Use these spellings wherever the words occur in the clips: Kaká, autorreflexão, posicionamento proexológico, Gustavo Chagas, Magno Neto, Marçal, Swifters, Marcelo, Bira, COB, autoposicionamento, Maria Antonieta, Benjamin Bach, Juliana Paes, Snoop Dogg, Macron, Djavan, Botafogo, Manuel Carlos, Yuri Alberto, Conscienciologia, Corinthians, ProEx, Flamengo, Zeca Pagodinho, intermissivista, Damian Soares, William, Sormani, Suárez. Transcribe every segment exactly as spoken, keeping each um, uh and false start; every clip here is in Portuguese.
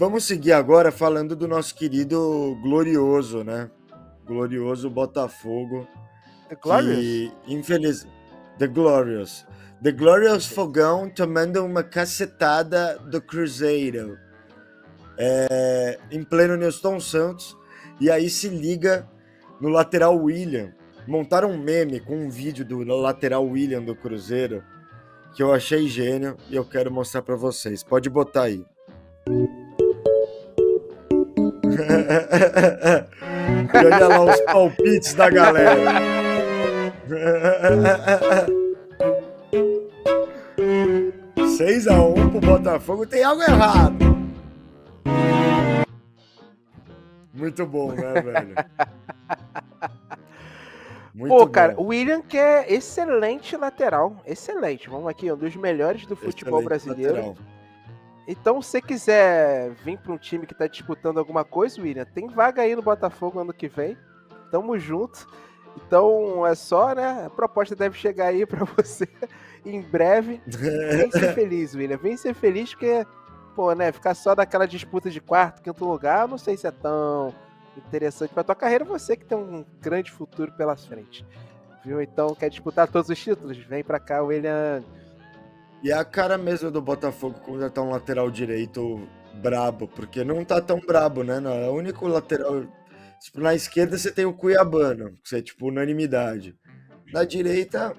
Vamos seguir agora falando do nosso querido glorioso, né? Glorioso Botafogo. The Glorious? Que, infeliz... The Glorious. The Glorious Fogão tomando uma cacetada do Cruzeiro. É, em pleno Nilton Santos. E aí se liga no lateral William. Montaram um meme com um vídeo do lateral William do Cruzeiro que eu achei gênio e eu quero mostrar pra vocês. Pode botar aí. E olha lá os palpites da galera. seis a um pro Botafogo, tem algo errado. Muito bom, né, velho? Muito Pô, bom. Cara, o William que é excelente lateral. Excelente, vamos aqui, um dos melhores do futebol excelente brasileiro. Lateral. Então, se você quiser vir para um time que está disputando alguma coisa, William, tem vaga aí no Botafogo ano que vem. Tamo junto. Então, é só, né? A proposta deve chegar aí para você em breve. Vem ser feliz, William. Vem ser feliz porque, pô, né? Ficar só naquela disputa de quarto, quinto lugar, não sei se é tão interessante para tua carreira. Você que tem um grande futuro pela frente. Viu? Então, quer disputar todos os títulos? Vem para cá, William. E é a cara mesmo do Botafogo quando tá um lateral direito brabo, porque não tá tão brabo, né? Não, é o único lateral... Tipo, na esquerda você tem o Cuiabano, que é tipo unanimidade. Na direita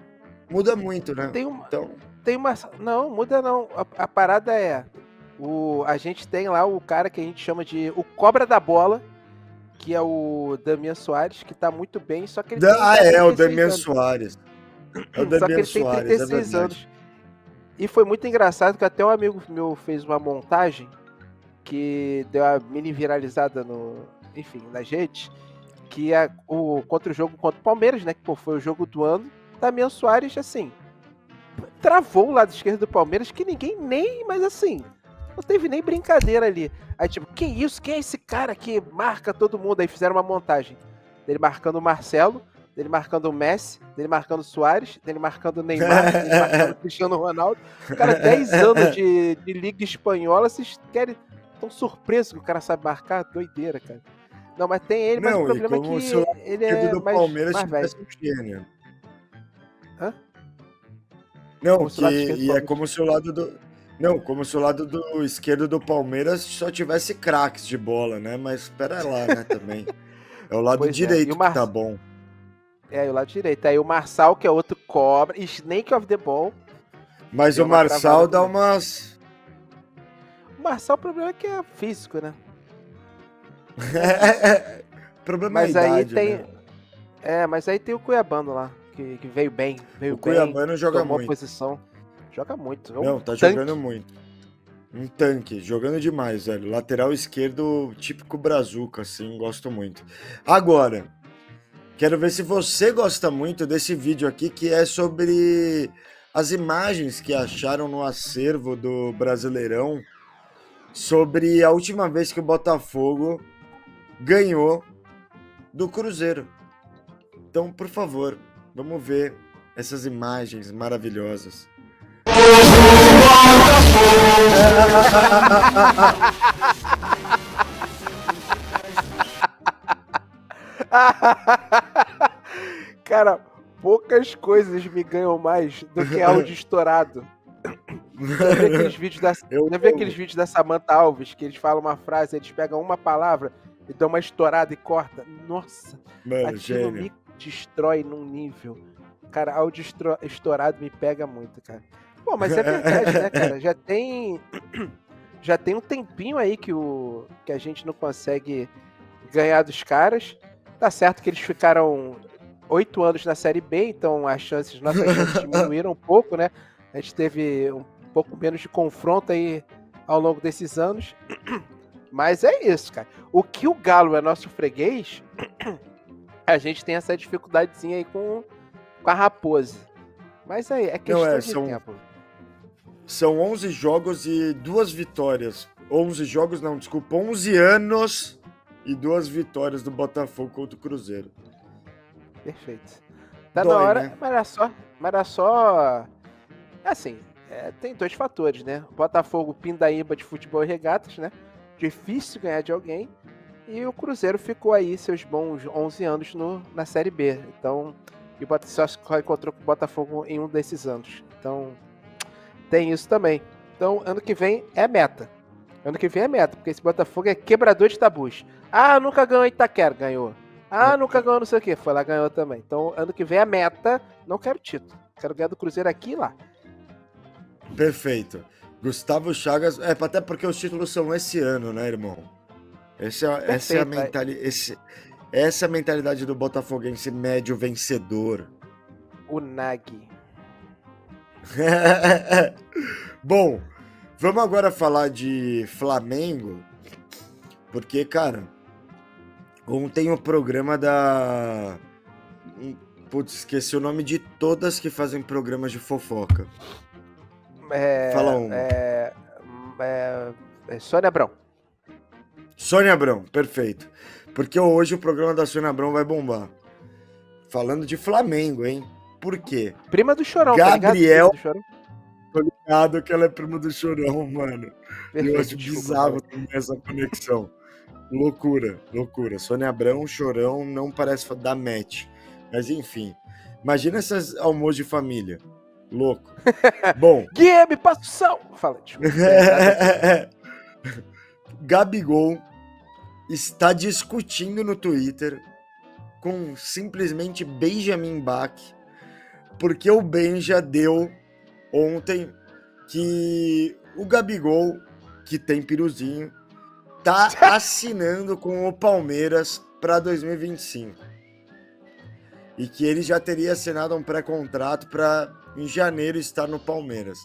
muda muito, né? Tem uma... Então... Tem uma... Não, muda não. A, a parada é... O... A gente tem lá o cara que a gente chama de o cobra da bola, que é o Damian Soares, que tá muito bem, só que ele da... tem... Ah, é, o Damian Soares. É o Damian Soares, Só que ele Soares, tem trinta e seis é anos. E foi muito engraçado que até um amigo meu fez uma montagem que deu uma mini viralizada no, enfim, na gente, que é o, contra o jogo contra o Palmeiras, né? Que pô, foi o jogo do ano. Damian Soares, assim, travou o lado esquerdo do Palmeiras que ninguém nem, mas assim, não teve nem brincadeira ali. Aí tipo, que isso? Quem é esse cara que marca todo mundo? Aí fizeram uma montagem dele marcando o Marcelo, dele marcando o Messi, dele marcando o Suárez, dele marcando o Neymar, dele marcando o Cristiano Ronaldo. O cara, dez anos de, de Liga Espanhola, vocês querem... Estão surpresos que o cara sabe marcar? Doideira, cara. Não, mas tem ele, mas não, o problema é que o ele é do mais, Palmeiras mais velho. Um Hã? Não, que, e é como se o lado do... Não, como se o lado do esquerdo do Palmeiras só tivesse craques de bola, né? Mas pera lá, né, também. É o lado pois direito é. Mar... que tá bom. É, o lado direito. Aí o Marçal, que é outro cobra. Snake of the Ball. Mas o Marçal dá umas... O Marçal, o problema é que é físico, né? O problema mas é a idade, aí tem... né? É, mas aí tem o Cuiabano lá, que, que veio bem. Veio o bem, Cuiabano joga muito. Posição. Joga muito. É um Não, tá tanque. jogando muito. Um tanque. Jogando demais, velho. Lateral esquerdo, típico brazuca, assim. Gosto muito. Agora... Quero ver se você gosta muito desse vídeo aqui, que é sobre as imagens que acharam no acervo do Brasileirão sobre a última vez que o Botafogo ganhou do Cruzeiro. Então, por favor, vamos ver essas imagens maravilhosas. Cara, poucas coisas me ganham mais do que áudio estourado. Já vi aqueles vídeos da, já vi aqueles vídeos da Samantha Alves que eles falam uma frase, eles pegam uma palavra e dão uma estourada e corta. Nossa, aquilo me destrói num nível. Cara, áudio estourado me pega muito, cara. Pô, mas é verdade, né, cara? Já tem, já tem um tempinho aí que, o, que a gente não consegue ganhar dos caras. Tá certo que eles ficaram oito anos na Série B, então as chances, nossas chances diminuíram um pouco, né? A gente teve um pouco menos de confronto aí ao longo desses anos. Mas é isso, cara. O que o Galo é nosso freguês, a gente tem essa dificuldadezinha aí com, com a Raposa. Mas aí, é questão Não, é, de são, tempo. São onze jogos e duas vitórias. onze jogos, não, desculpa, onze anos... E duas vitórias do Botafogo contra o Cruzeiro. Perfeito. Tá Dói, na hora, né? mas era só... Mas era só... Assim, é, tem dois fatores, né? Botafogo, pindaíba de futebol e regatas, né? difícil ganhar de alguém. E o Cruzeiro ficou aí seus bons onze anos no, na Série B. Então, e o só encontrou com o Botafogo em um desses anos. Então, tem isso também. Então, ano que vem é meta. Ano que vem é meta, porque esse Botafogo é quebrador de tabus. Ah, nunca ganhou Itaquera, ganhou. Ah, nunca ganhou não sei o quê, foi lá, ganhou também. Então, ano que vem é meta, não quero título. Quero ganhar do Cruzeiro aqui e lá. Perfeito. Gustavo Chagas, é, até porque os títulos são esse ano, né, irmão? Esse é, Perfeito, essa, é a mentali... esse... essa é a mentalidade do botafoguense médio vencedor. O Nag. Bom, vamos agora falar de Flamengo, porque, cara, ontem o programa da... Putz, esqueci o nome de todas que fazem programas de fofoca. É, Fala um. É, é, é Sônia Abrão. Sônia Abrão, perfeito. Porque hoje o programa da Sônia Abrão vai bombar. Falando de Flamengo, hein? Por quê? Prima do Chorão, Gabriel... tá ligado? Prima do Chorão. Tô ligado que ela é prima do Chorão, mano. Perfeito, eu acho bizarro também essa conexão. Loucura, loucura. Sônia Abrão, Chorão, não parece dar match. Mas enfim, imagina esses almoços de família. Louco. Bom. Guilherme, passa o sal. Fala, tipo, Gabigol está discutindo no Twitter com simplesmente Benjamin Bach, porque o Ben já deu ontem que o Gabigol, que tem piruzinho, tá assinando com o Palmeiras para dois mil e vinte e cinco. E que ele já teria assinado um pré-contrato para em janeiro estar no Palmeiras.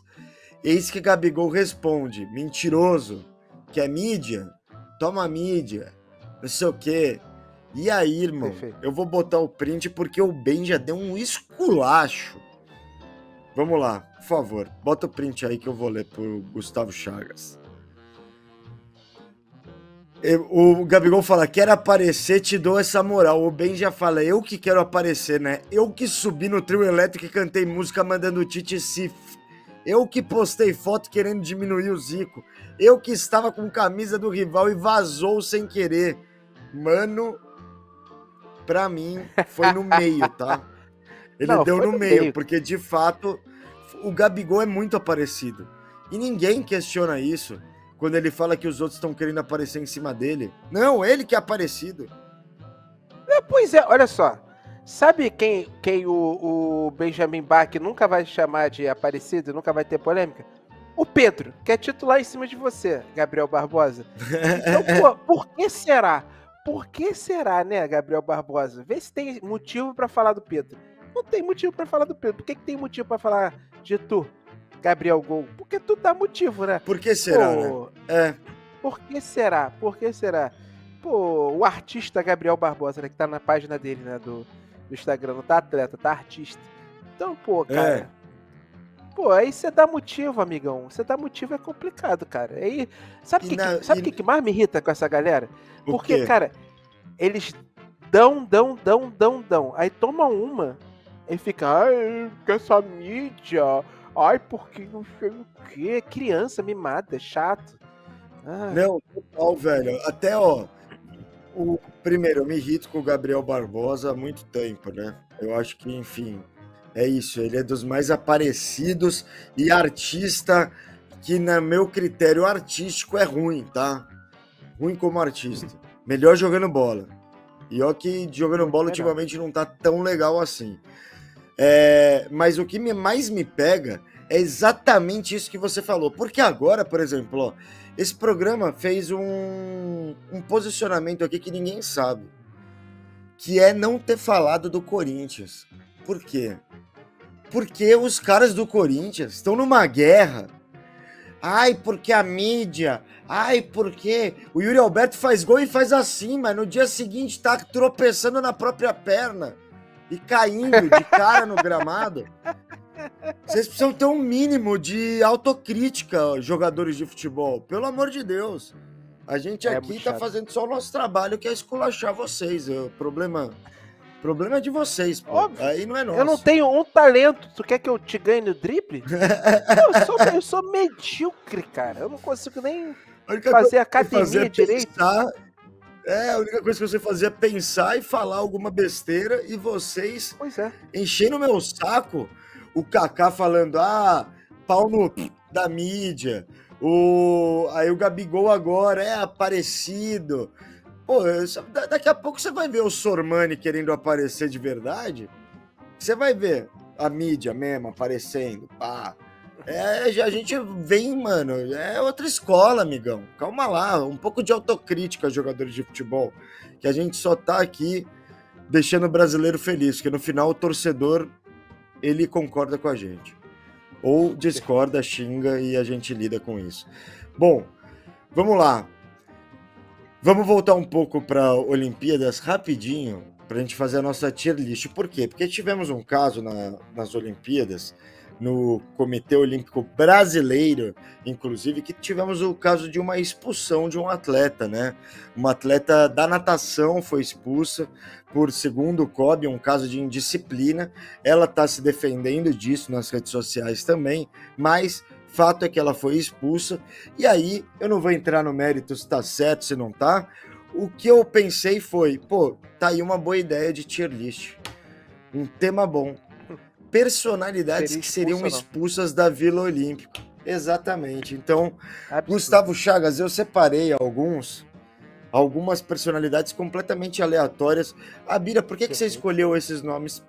Eis que Gabigol responde, mentiroso, que é mídia, toma mídia, não sei o quê. E aí, irmão, Perfeito. eu vou botar o print porque o Ben já deu um esculacho. Vamos lá, por favor, bota o print aí que eu vou ler pro Gustavo Chagas. O Gabigol fala, quero aparecer, te dou essa moral. O Ben já fala, eu que quero aparecer, né? Eu que subi no trio elétrico e cantei música mandando o Tite Sif. Eu que postei foto querendo diminuir o Zico. Eu que estava com camisa do rival e vazou sem querer. Mano, pra mim, foi no meio, tá? Ele Não, deu no, no meio, meio, porque de fato, o Gabigol é muito aparecido. E ninguém questiona isso. Quando ele fala que os outros estão querendo aparecer em cima dele. Não, ele que é aparecido. É, pois é, olha só. Sabe quem, quem o, o Benjamin Bach nunca vai chamar de aparecido, nunca vai ter polêmica? O Pedro, que é titular em cima de você, Gabriel Barbosa. Então, pô, por que será? Por que será, né, Gabriel Barbosa? Vê se tem motivo pra falar do Pedro. Não tem motivo pra falar do Pedro. Por que, que tem motivo pra falar de tu? Gabriel Gol, porque tu dá motivo, né? Por que será, Pô, né? É. Por que será? Por que será? Pô, o artista Gabriel Barbosa, né, que tá na página dele, né, do, do Instagram, não tá atleta, tá artista. Então, pô, cara... É. Pô, aí você dá motivo, amigão. Você dá motivo é complicado, cara. Aí, sabe o que, na... que, sabe e... que mais me irrita com essa galera? Porque, cara, eles dão, dão, dão, dão, dão. Aí tomam uma e fica... Ai, que essa mídia... Ai, porque não sei o quê. Criança mimada, chato. Ah. Não, total, velho. Até, ó, o primeiro, eu me irrito com o Gabriel Barbosa há muito tempo, né? Eu acho que, enfim, é isso. Ele é dos mais aparecidos e artista que, no meu critério artístico, é ruim, tá? Ruim como artista. Melhor jogando bola. E ó que jogando bola ultimamente não tá tão legal assim. É, mas o que me, mais me pega é exatamente isso que você falou. Porque agora, por exemplo, ó, esse programa fez um, um posicionamento aqui que ninguém sabe, que é não ter falado do Corinthians. Por quê? Porque os caras do Corinthians estão numa guerra. Ai, porque a mídia... Ai, porque o Yuri Alberto faz gol e faz assim, mas no dia seguinte tá tropeçando na própria perna e caindo de cara no gramado. Vocês precisam ter um mínimo de autocrítica, jogadores de futebol. Pelo amor de Deus. A gente é aqui tá chato. Fazendo só o nosso trabalho, que é esculachar vocês. O problema, o problema é de vocês, pô. Óbvio. Aí não é nosso. Eu não tenho um talento. Tu quer que eu te ganhe no drible? eu, sou, eu sou medíocre, cara. Eu não consigo nem... Fazer academia direito. É, a única coisa que você fazia é pensar e falar alguma besteira, e vocês pois é. enchendo o meu saco, o Kaká falando, ah, pau no da mídia, o... aí o Gabigol agora é aparecido. Pô, daqui a pouco você vai ver o Sormani querendo aparecer de verdade, você vai ver a mídia mesmo aparecendo, pá. É, a gente vem, mano, é outra escola, amigão. Calma lá, um pouco de autocrítica, jogadores de futebol, que a gente só tá aqui deixando o brasileiro feliz, que no final o torcedor, ele concorda com a gente. Ou discorda, xinga, e a gente lida com isso. Bom, vamos lá. Vamos voltar um pouco para Olimpíadas rapidinho, pra gente fazer a nossa tier list. Por quê? Porque tivemos um caso na, nas Olimpíadas, no Comitê Olímpico Brasileiro, inclusive, que tivemos o caso de uma expulsão de um atleta, né? Uma atleta da natação foi expulsa por, segundo o C O B, um caso de indisciplina. Ela está se defendendo disso nas redes sociais também, mas fato é que ela foi expulsa. E aí, eu não vou entrar no mérito se tá certo, se não tá. O que eu pensei foi, pô, tá aí uma boa ideia de tier list. Um tema bom. Personalidades Seria que seriam expulsas não. da Vila Olímpica. Exatamente. Então, Absurdo. Gustavo Chagas, eu separei alguns, algumas personalidades completamente aleatórias. Ah, Bira, por que, que você escolheu esses nomes?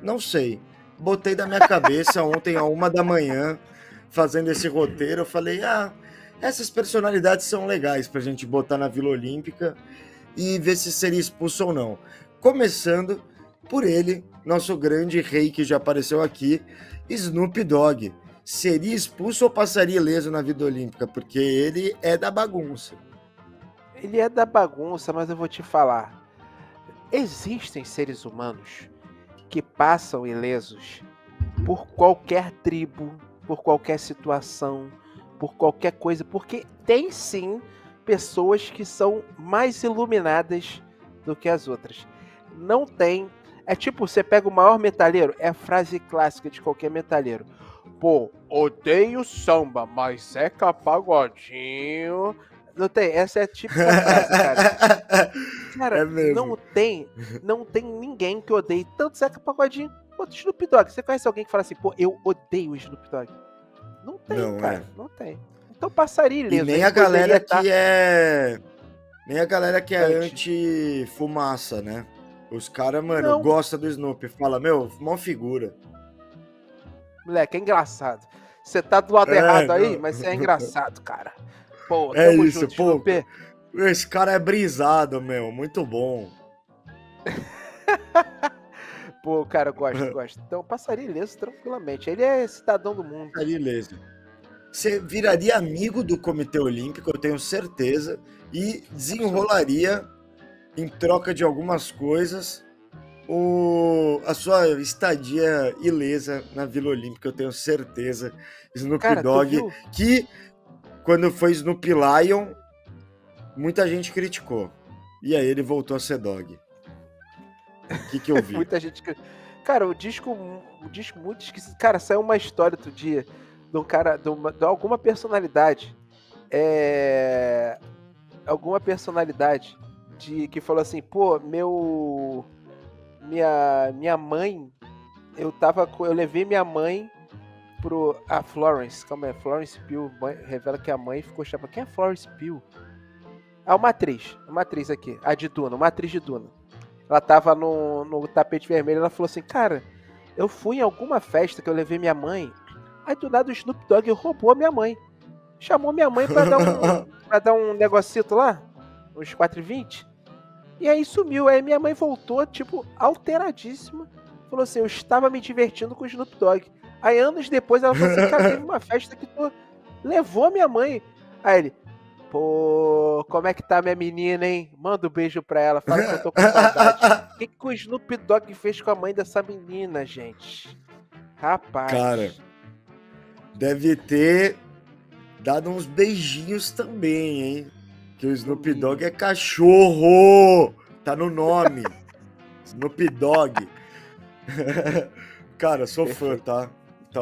Não sei. Botei da minha cabeça ontem, à uma da manhã, fazendo esse roteiro. Eu falei, ah, essas personalidades são legais pra gente botar na Vila Olímpica e ver se seria expulso ou não. Começando por ele, nosso grande rei que já apareceu aqui, Snoop Dogg. Seria expulso ou passaria ileso na vida olímpica? Porque ele é da bagunça. Ele é da bagunça, mas eu vou te falar. Existem seres humanos que passam ilesos por qualquer tribo, por qualquer situação, por qualquer coisa. Porque tem sim pessoas que são mais iluminadas do que as outras. Não tem... É tipo, você pega o maior metalheiro, é a frase clássica de qualquer metalheiro. Pô, odeio samba, mas Zeca Pagodinho... Não tem, essa é tipo a frase, cara. Cara, é mesmo. não tem, não tem ninguém que odeie tanto Zeca Pagodinho quanto Snoop Dogg. Você conhece alguém que fala assim, pô, eu odeio Snoop Dogg? Não tem, não, cara, é. não tem. Então passaria ileso. E nem a galera que tá... é... Nem a galera que é anti-fumaça, né? Os caras, mano, não. gosta do Snoop. Fala, meu, mó figura. Moleque, é engraçado. Você tá do lado é, errado não. aí, mas é engraçado, cara. Pô, é isso, junto, pô. Snoopy. Esse cara é brisado, meu. Muito bom. Pô, cara, eu gosto, eu gosto. Então, passaria ileso tranquilamente. Ele é cidadão do mundo. Passaria ileso. Você viraria amigo do Comitê Olímpico, eu tenho certeza. E desenrolaria... em troca de algumas coisas, o... a sua estadia ilesa na Vila Olímpica, eu tenho certeza. Snoop Cara, Dogg, que quando foi Snoop Lion, muita gente criticou. E aí ele voltou a ser Dog. O que que eu vi? Muita gente... Cara, o disco, o disco muito esquisito. Cara, saiu uma história outro dia de um cara, de, uma, de alguma personalidade. É... Alguma personalidade... De, que falou assim, pô, meu minha, minha mãe, eu tava, eu levei minha mãe pro, a Florence, calma aí, Florence Pugh, mãe, revela que a mãe ficou chapa, quem é Florence Pugh? Ah, uma atriz, uma atriz aqui, a de Duna, uma atriz de Duna, ela tava no, no tapete vermelho, ela falou assim, cara, eu fui em alguma festa que eu levei minha mãe, aí do nada o Snoop Dogg roubou a minha mãe, chamou minha mãe pra dar um, pra dar um negocito lá, uns quatro e vinte, e aí sumiu. Aí minha mãe voltou, tipo, alteradíssima, falou assim, eu estava me divertindo com o Snoop Dogg. Aí anos depois ela falou assim, cara, teve uma festa que tu levou minha mãe. Aí ele, pô, como é que tá minha menina, hein? Manda um beijo pra ela, fala que eu tô com saudade. O que que o Snoop Dogg fez com a mãe dessa menina, gente? Rapaz. Cara, deve ter dado uns beijinhos também, hein? Que o Snoop Dogg é cachorro! Tá no nome. Snoop Dogg. Cara, sou fã, tá? tá?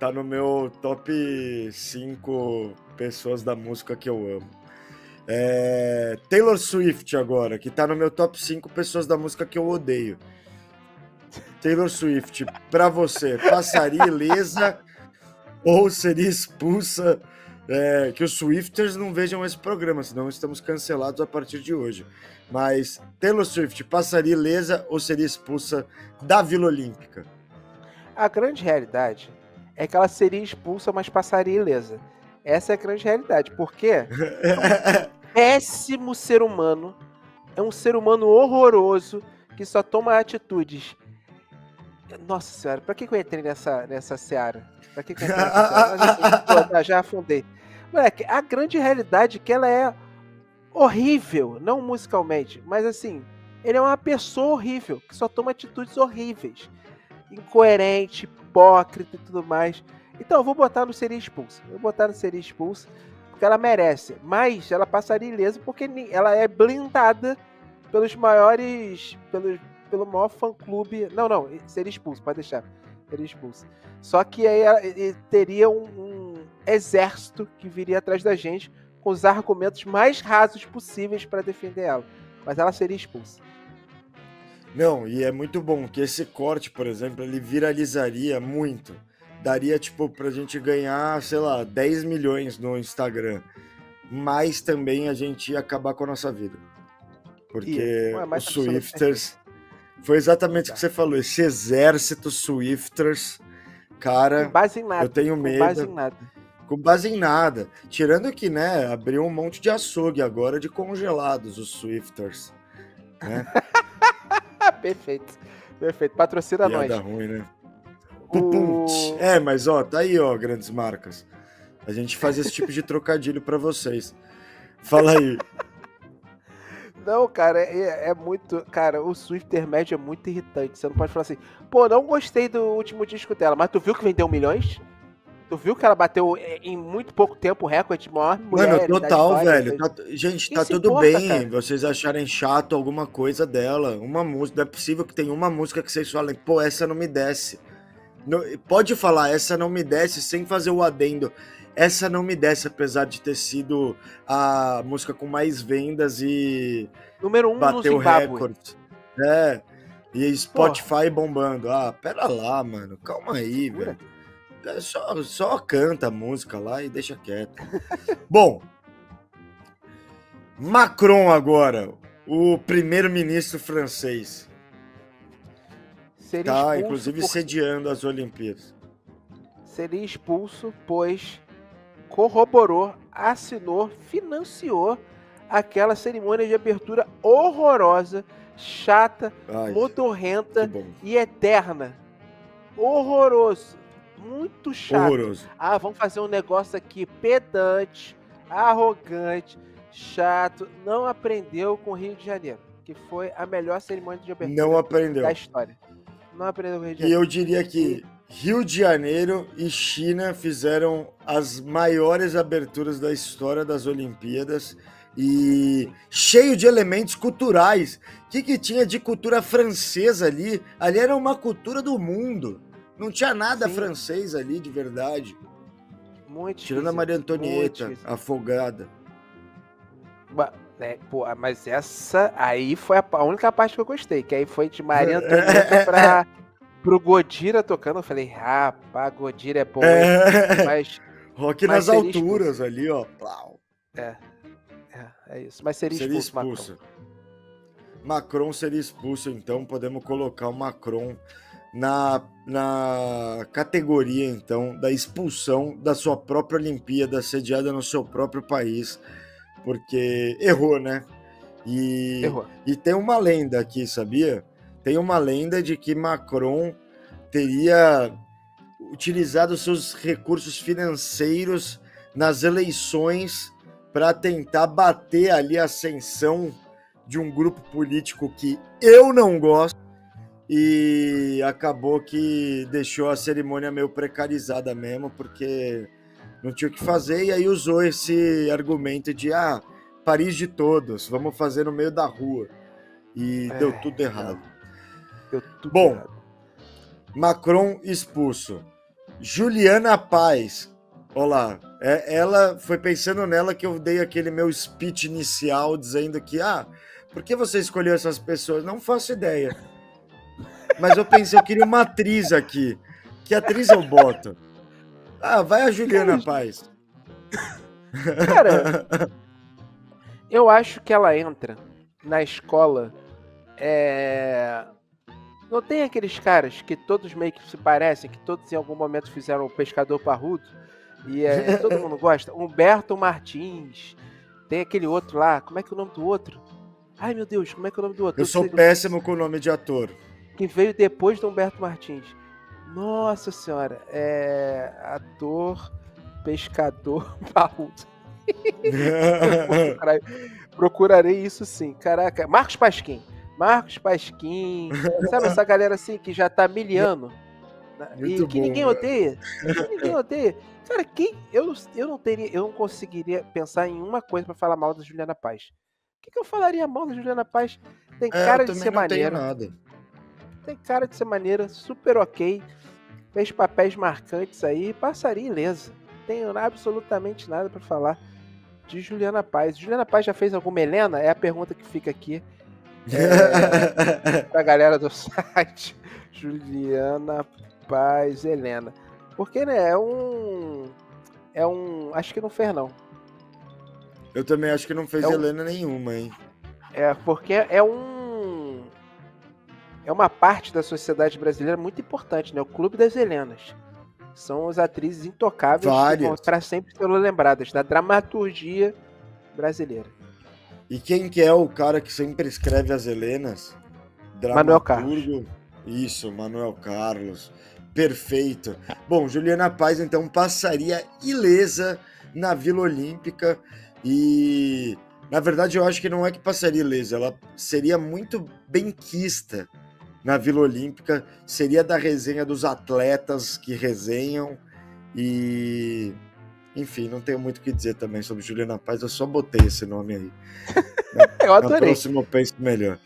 Tá no meu top cinco pessoas da música que eu amo. É... Taylor Swift agora, que tá no meu top cinco pessoas da música que eu odeio. Taylor Swift, pra você, passaria ilesa ou seria expulsa? É, que os Swifters não vejam esse programa, senão estamos cancelados a partir de hoje. Mas Taylor Swift passaria ilesa ou seria expulsa da Vila Olímpica? A grande realidade é que ela seria expulsa, mas passaria ilesa. Essa é a grande realidade, porque é um péssimo ser humano, é um ser humano horroroso que só toma atitudes. Nossa senhora, pra que, que eu entrei nessa, nessa seara? Pra que, que eu entrei nessa seara? Já, já afundei. Moleque, a grande realidade é que ela é horrível, não musicalmente, mas assim, ele é uma pessoa horrível, que só toma atitudes horríveis. Incoerente, hipócrita e tudo mais. Então, eu vou botar no seria expulsa. Eu vou botar no seria expulsa, porque ela merece. Mas ela passaria ilesa, porque ela é blindada pelos maiores... pelos pelo maior fã-clube... Não, não, seria expulso, pode deixar. Seria expulso. Só que aí teria um, um exército que viria atrás da gente com os argumentos mais rasos possíveis para defender ela. Mas ela seria expulsa. Não, e é muito bom que esse corte, por exemplo, ele viralizaria muito. Daria, tipo, pra gente ganhar, sei lá, dez milhões no Instagram. Mas também a gente ia acabar com a nossa vida. Porque Ué, os Swifters... Foi exatamente o que você falou, esse exército Swifters, cara, com base em nada, eu tenho medo. Com base em nada. Com base em nada. Tirando que, né, abriu um monte de açougue agora de congelados, os Swifters. Né? Perfeito, perfeito. Patrocina nós. Piada ruim, né? O... É, mas ó, tá aí, ó, grandes marcas. A gente faz esse tipo de trocadilho pra vocês. Fala aí. Não, cara, é, é muito... Cara, o Swifter médio é muito irritante. Você não pode falar assim, pô, não gostei do último disco dela, mas tu viu que vendeu milhões? Tu viu que ela bateu em muito pouco tempo o recorde maior mulher? Mano, total, velho. Tá, gente, tá tudo bem, cara. Vocês acharem chato alguma coisa dela. Uma música, não é possível que tenha uma música que vocês falem, pô, essa não me desce. Não, pode falar, essa não me desce, sem fazer o adendo. Essa não me desce, apesar de ter sido a música com mais vendas e número um bateu recorde. É, e Spotify Porra. bombando. Ah, pera lá, mano, calma aí, velho. Só, só canta a música lá e deixa quieto. Bom, Macron agora, o primeiro-ministro francês. Seria tá, inclusive, por... sediando as Olimpíadas. Seria expulso, pois... corroborou, assinou, financiou aquela cerimônia de abertura horrorosa, chata, Ai, motorrenta e eterna. Horroroso. Muito chato. Horroroso. Ah, vamos fazer um negócio aqui pedante, arrogante, chato. Não aprendeu com o Rio de Janeiro, que foi a melhor cerimônia de abertura Não aprendeu. da história. Não aprendeu com o Rio de Janeiro. E eu diria que... Rio de Janeiro e China fizeram as maiores aberturas da história das Olimpíadas e cheio de elementos culturais. O que, que tinha de cultura francesa ali? Ali era uma cultura do mundo. Não tinha nada Sim. francês ali, de verdade. Muito Tirando difícil, a Maria Antonieta, afogada. Pô, mas essa aí foi a única parte que eu gostei, que aí foi de Maria Antonieta pra... Pro Godira tocando, eu falei, rapaz, Godira é bom, é. mas... Rock mas nas alturas expulso. ali, ó. É, é, é isso. Mas seria, seria expulso, expulso. Macron. Macron seria expulso, então podemos colocar o Macron na, na categoria, então, da expulsão da sua própria Olimpíada, sediada no seu próprio país, porque errou, né? E, errou. E tem uma lenda aqui, sabia? Tem uma lenda de que Macron teria utilizado seus recursos financeiros nas eleições para tentar bater ali a ascensão de um grupo político que eu não gosto e acabou que deixou a cerimônia meio precarizada mesmo, porque não tinha o que fazer, e aí usou esse argumento de ah, Paris de todos, vamos fazer no meio da rua. E é, deu tudo errado. Não. Bom, errado. Macron expulso. Juliana Paes, olha lá, É, ela foi pensando nela que eu dei aquele meu speech inicial dizendo que, ah, por que você escolheu essas pessoas? Não faço ideia. Mas eu pensei, eu queria uma atriz aqui. Que atriz eu boto? Ah, vai a Juliana Paes. Cara, eu acho que ela entra na escola. É... Não tem aqueles caras que todos meio que se parecem, que todos em algum momento fizeram o Pescador Parrudo, e é, todo mundo gosta? Humberto Martins, tem aquele outro lá, como é que é o nome do outro? Ai meu Deus, como é que é o nome do outro? Eu sou péssimo com o nome de ator. Que veio depois do Humberto Martins. Nossa senhora, é ator, pescador, parrudo. Procurarei isso sim, caraca. Marcos Pasquim. Marcos Pasquim, sabe essa galera assim que já tá miliano? Muito e que bom, ninguém cara. odeia. Que ninguém odeia. Cara, quem, eu, eu não teria, eu não conseguiria pensar em uma coisa pra falar mal da Juliana Paes. O que, que eu falaria mal da Juliana Paes? Tem cara é, de ser não maneira. Tenho nada. Tem cara de ser maneira, super ok. Fez papéis marcantes aí, passaria ilesa. Tenho absolutamente nada pra falar de Juliana Paes. Juliana Paes já fez alguma Helena? É a pergunta que fica aqui. É, pra galera do site. Juliana Paes Helena. Porque, né, é um... É um... Acho que não fez, não. Eu também acho que não fez é um, Helena nenhuma, hein? É, porque é um... É uma parte da sociedade brasileira muito importante, né? O Clube das Helenas. São as atrizes intocáveis que vão estar sempre sendo lembradas da dramaturgia brasileira. E quem que é o cara que sempre escreve as Helenas? Dramaturgo. Manuel Carlos. Isso, Manuel Carlos. Perfeito. Bom, Juliana Paes, então, passaria ilesa na Vila Olímpica. E, na verdade, eu acho que não é que passaria ilesa. Ela seria muito benquista na Vila Olímpica. Seria da resenha dos atletas que resenham. E... Enfim, não tenho muito o que dizer também sobre Juliana Paes, eu só botei esse nome aí. Eu adorei. Na próxima eu penso melhor.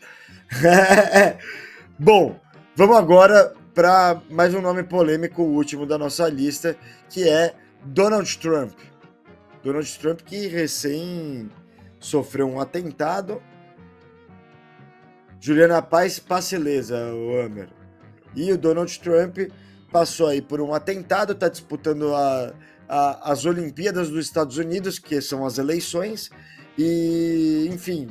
Bom, vamos agora para mais um nome polêmico, o último da nossa lista, que é Donald Trump. Donald Trump que recém sofreu um atentado. Juliana Paes passa ilesa, o Hammer. E o Donald Trump passou aí por um atentado, está disputando a... as Olimpíadas dos Estados Unidos, que são as eleições, e, enfim,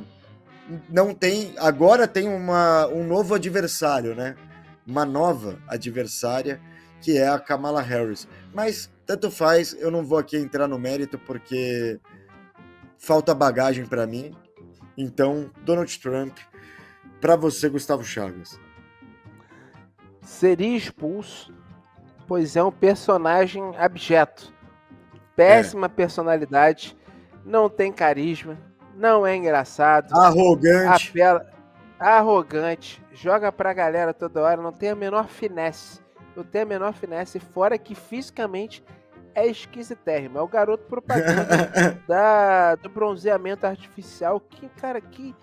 não tem, agora tem uma, um novo adversário, né? Uma nova adversária, que é a Kamala Harris. Mas, tanto faz, eu não vou aqui entrar no mérito, porque falta bagagem para mim. Então, Donald Trump, para você, Gustavo Chagas. Seria expulso, pois é um personagem abjeto. Péssima é. personalidade, não tem carisma, não é engraçado. Arrogante. Apela, arrogante, joga pra galera toda hora, não tem a menor finesse. Não tem a menor finesse, fora que fisicamente é esquisitérrimo. É o garoto propaganda da, do bronzeamento artificial. Que, cara, que,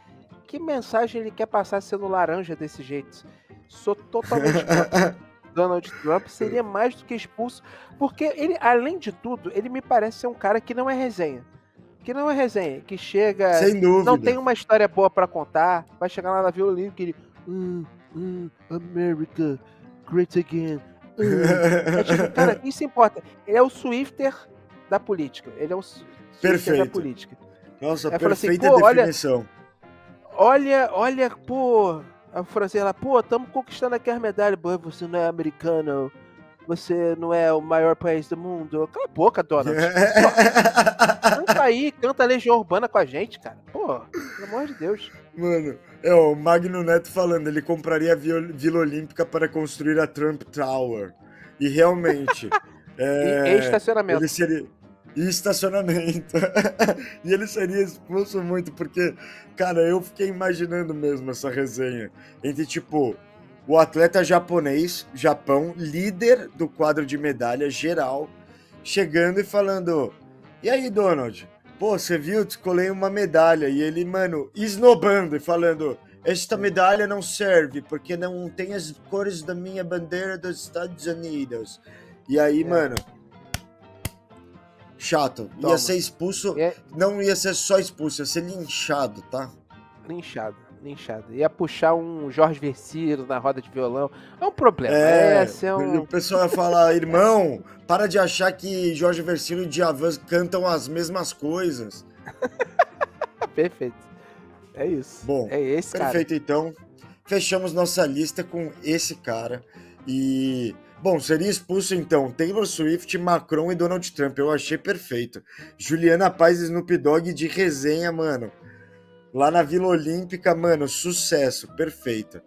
que mensagem ele quer passar sendo laranja desse jeito? Sou totalmente contra. Donald Trump seria mais do que expulso, porque ele, além de tudo, ele me parece ser um cara que não é resenha. Que não é resenha, que chega... Sem dúvida. Não tem uma história boa pra contar, vai chegar lá na Vila Olímpica e ele... Uh, uh, America, great again. Uh. É tipo, cara, isso importa. Ele é o Swifter da política. Ele é o Swifter perfeito. da política. Nossa, é, perfeita assim, definição. Olha, olha, pô... A francês lá, pô, estamos conquistando aqui as medalhas. Você não é americano, você não é o maior país do mundo. Cala a boca, Donald. Canta aí, canta a Legião Urbana com a gente, cara. Pô, pelo amor de Deus. Mano, é o Magno Neto falando, ele compraria a Vila Olímpica para construir a Trump Tower. E realmente... é, e estacionamento. Ele seria... E estacionamento. E ele seria expulso muito, porque, cara, eu fiquei imaginando mesmo essa resenha. Entre, tipo, o atleta japonês, Japão, líder do quadro de medalha geral, chegando e falando, e aí, Donald? Pô, você viu? Descolei uma medalha. E ele, mano, esnobando e falando, esta medalha não serve, porque não tem as cores da minha bandeira dos Estados Unidos. E aí, é. mano... chato. Toma. Ia ser expulso, é... não ia ser só expulso, ia ser linchado, tá? Linchado, linchado. Ia puxar um Jorge Versílio na roda de violão. É um problema. É, Esse é um... O pessoal ia falar, irmão, para de achar que Jorge Versílio e Djavan cantam as mesmas coisas. Perfeito. É isso. Bom, é esse perfeito, cara. Então. Fechamos nossa lista com esse cara. E, bom, seria expulso, então, Taylor Swift, Macron e Donald Trump. Eu achei perfeito. Juliana Paes e Snoop Dogg de resenha, mano. Lá na Vila Olímpica, mano, sucesso. Perfeito.